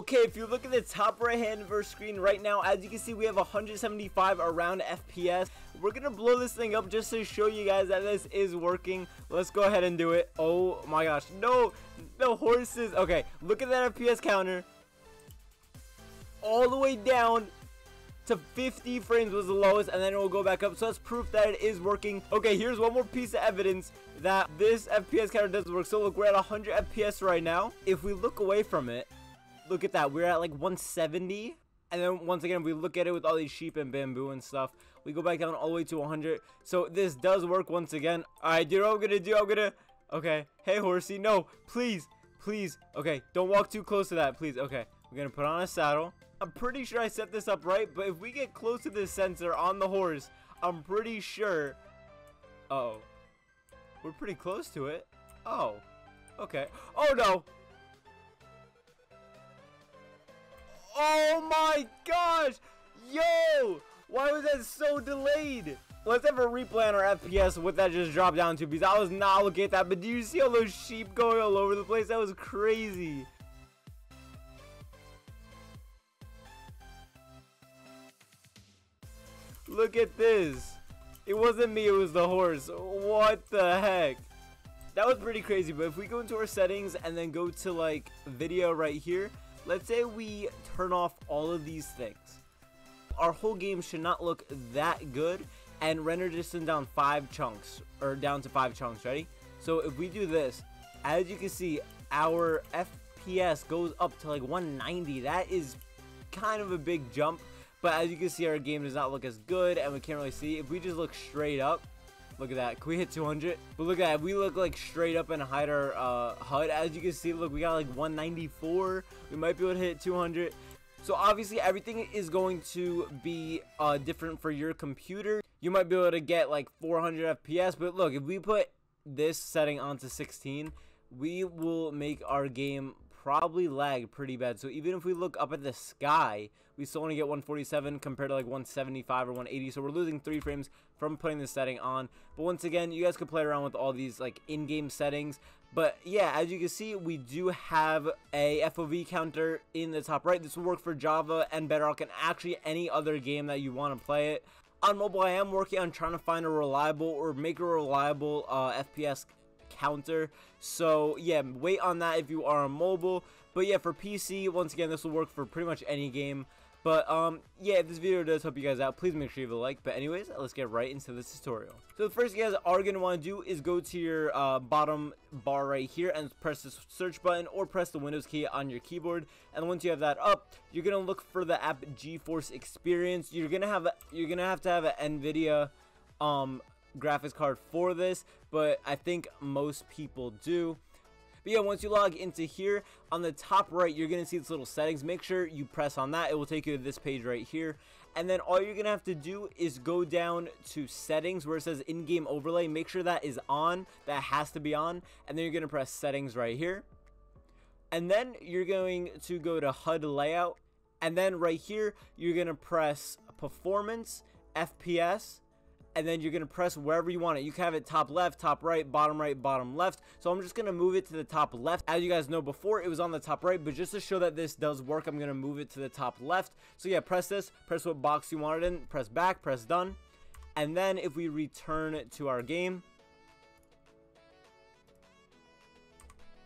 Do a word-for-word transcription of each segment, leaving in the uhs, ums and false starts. Okay, if you look at the top right hand of our screen right now, as you can see, we have one hundred seventy-five around F P S. We're gonna blow this thing up just to show you guys that this is working. Let's go ahead and do it. Oh my gosh, no, the horses. Okay, look at that F P S counter. All the way down to fifty frames was the lowest, and then it will go back up. So that's proof that it is working. Okay, here's one more piece of evidence that this F P S counter does work. So look, we're at one hundred F P S right now. If we look away from it, look at that, we're at like one seventy, and then once again we look at it with all these sheep and bamboo and stuff, we go back down all the way to one hundred. So this does work once again. All right, dude, what I'm gonna do, I'm gonna, okay, hey horsey, no, please, please, okay, don't walk too close to that, please. Okay, we're gonna put on a saddle. I'm pretty sure I set this up right, but if we get close to this sensor on the horse, I'm pretty sure, uh oh, we're pretty close to it. Oh, okay, oh no. Oh my gosh, yo, why was that so delayed? Let's have a replay on our F P S what that just dropped down to, because I was not looking at that, but do you see all those sheep going all over the place? That was crazy. Look at this. It wasn't me, it was the horse. What the heck? That was pretty crazy, but if we go into our settings and then go to like video right here, let's say we turn off all of these things. Our whole game should not look that good, and render distance down five chunks, or down to five chunks, ready? So if we do this, as you can see, our F P S goes up to like one ninety. That is kind of a big jump, but as you can see, our game does not look as good, and we can't really see. If we just look straight up, look at that, can we hit two hundred? But look at that, we look like straight up and hide our uh, H U D. As you can see, look, we got like one ninety-four, we might be able to hit two hundred. So obviously everything is going to be uh, different for your computer. You might be able to get like four hundred F P S, but look, if we put this setting onto sixteen, we will make our game probably lag pretty bad. So even if we look up at the sky, we still only get one forty-seven compared to like one seventy-five or one eighty. So we're losing three frames from putting this setting on. But once again, you guys could play around with all these like in-game settings. But yeah, as you can see, we do have a F O V counter in the top right. This will work for Java and Bedrock and actually any other game that you want to play it. On mobile, I am working on trying to find a reliable or make a reliable uh, F P S counter, so yeah, wait on that if you are on mobile. But yeah, for P C, once again, this will work for pretty much any game. But um yeah, if this video does help you guys out, please make sure you leave a like. But anyways, let's get right into this tutorial. So the first thing you guys are going to want to do is go to your uh, bottom bar right here and press the search button or press the Windows key on your keyboard. And once you have that up, you're going to look for the app GeForce Experience. You're going to have you're going to have to have an Nvidia um graphics card for this, but I think most people do. But yeah, once you log into here, on the top right, you're gonna see this little settings. Make sure you press on that. It will take you to this page right here, and then all you're gonna have to do is go down to settings where it says in-game overlay. Make sure that is on. That has to be on, and then you're gonna press settings right here, and then you're going to go to H U D layout, and then right here you're gonna press performance, F P S, and then you're gonna press wherever you want it. You can have it top left, top right, bottom right, bottom left. So I'm just gonna move it to the top left. As you guys know, before it was on the top right, but just to show that this does work, I'm gonna move it to the top left. So yeah, press this, press what box you want it in, press back, press done. And then if we return to our game,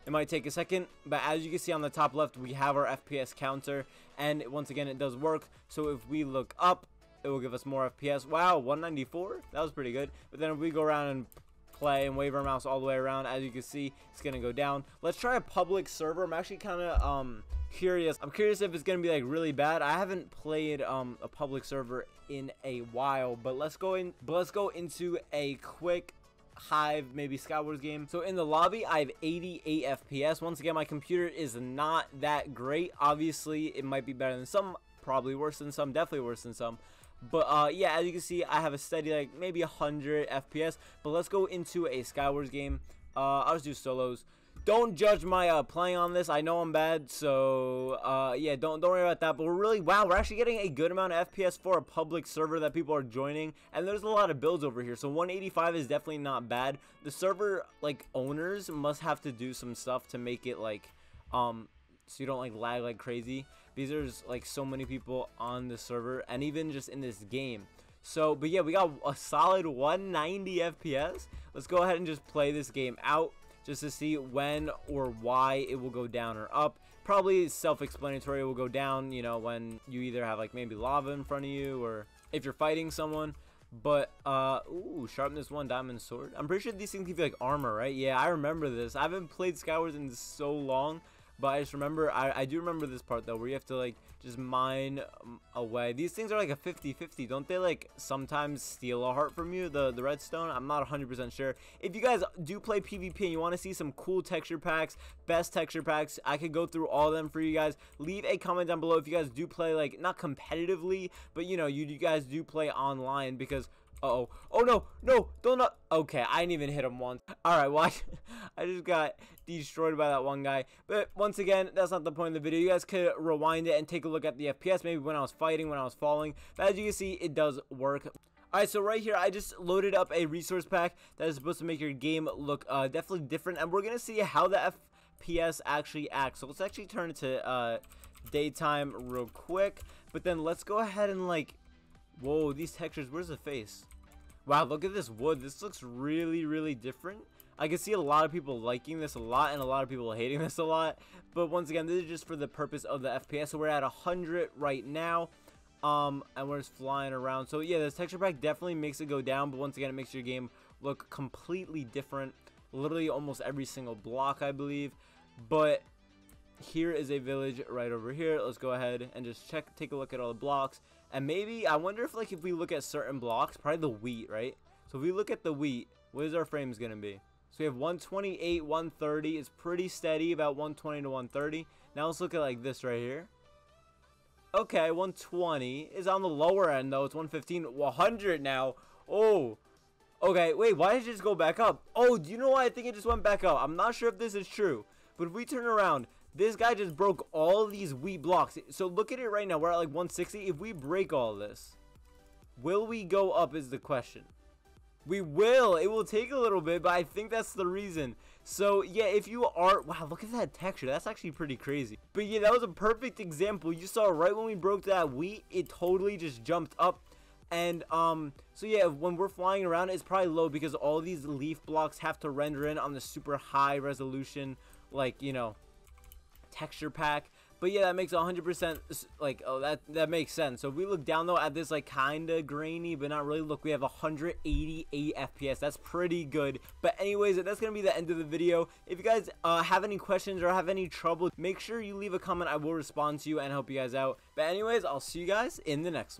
it might take a second, but as you can see on the top left, we have our F P S counter, and once again, it does work. So if we look up, it will give us more F P S. Wow, one ninety-four? That was pretty good. But then if we go around and play and wave our mouse all the way around, as you can see, it's going to go down. Let's try a public server. I'm actually kind of um, curious. I'm curious if it's going to be like really bad. I haven't played um, a public server in a while, but let's go in. But let's go into a quick Hive, maybe SkyWars game. So in the lobby, I have eighty-eight F P S. Once again, my computer is not that great. Obviously, it might be better than some, probably worse than some, definitely worse than some. But uh, yeah, as you can see, I have a steady like maybe one hundred F P S. But let's go into a SkyWars game. Uh, I'll just do solos. Don't judge my uh, playing on this. I know I'm bad, so uh, yeah, don't don't worry about that. But we're really wow, we're actually getting a good amount of F P S for a public server that people are joining, and there's a lot of builds over here. So one eighty-five is definitely not bad. The server like owners must have to do some stuff to make it like um. so you don't like lag like crazy, because there's like so many people on the server and even just in this game. So, but yeah, we got a solid one ninety F P S. Let's go ahead and just play this game out just to see when or why it will go down or up. Probably self-explanatory, it will go down, you know, when you either have like maybe lava in front of you or if you're fighting someone. But, uh, ooh, sharpen this one diamond sword. I'm pretty sure these things give you, like, armor, right? Yeah, I remember this. I haven't played SkyWars in so long, but I just remember, I, I do remember this part, though, where you have to, like, just mine away. These things are, like, a fifty fifty. Don't they, like, sometimes steal a heart from you, the, the redstone? I'm not one hundred percent sure. If you guys do play PvP and you want to see some cool texture packs, best texture packs, I could go through all of them for you guys. Leave a comment down below if you guys do play, like, not competitively, but, you know, you, you guys do play online, because... Uh-oh. Oh, no. No. Don't not. Okay, I didn't even hit him once. All right, well, I, I just got destroyed by that one guy. But once again, that's not the point of the video. You guys could rewind it and take a look at the F P S, maybe when I was fighting, when I was falling. But as you can see, it does work. Alright, so right here, I just loaded up a resource pack that is supposed to make your game look uh, definitely different. And we're going to see how the F P S actually acts. So let's actually turn it to uh, daytime real quick. But then let's go ahead and, like... Whoa, these textures, where's the face? Wow, look at this wood. This looks really, really different. I can see a lot of people liking this a lot and a lot of people hating this a lot. But once again, this is just for the purpose of the F P S. So we're at one hundred right now. Um, and we're just flying around. So yeah, this texture pack definitely makes it go down. But once again, it makes your game look completely different. Literally almost every single block, I believe. But... here is a village right over here. Let's go ahead and just check, take a look at all the blocks. And maybe, I wonder if, like, if we look at certain blocks, probably the wheat, right? So if we look at the wheat, what is our frames going to be? So we have one twenty-eight, one thirty. It's pretty steady, about one twenty to one thirty. Now let's look at, like, this right here. Okay, one twenty is on the lower end, though. It's one fifteen, one hundred now. Oh, okay. Wait, why did it just go back up? Oh, do you know why I think it just went back up? I'm not sure if this is true. But if we turn around... this guy just broke all these wheat blocks. So look at it right now. We're at like one sixty. If we break all this, will we go up is the question. We will. It will take a little bit, but I think that's the reason. So yeah, if you are... wow, look at that texture. That's actually pretty crazy. But yeah, that was a perfect example. You saw right when we broke that wheat, it totally just jumped up. And um, so yeah, when we're flying around, it's probably low because all these leaf blocks have to render in on the super high resolution, like, you know... texture pack. But yeah, that makes one hundred percent like, oh, that that makes sense. So if we look down though at this, like, kind of grainy but not really, look, we have one eighty-eight F P S. That's pretty good. But anyways, that's gonna be the end of the video. If you guys uh have any questions or have any trouble, make sure you leave a comment. I will respond to you and help you guys out. But anyways, I'll see you guys in the next one.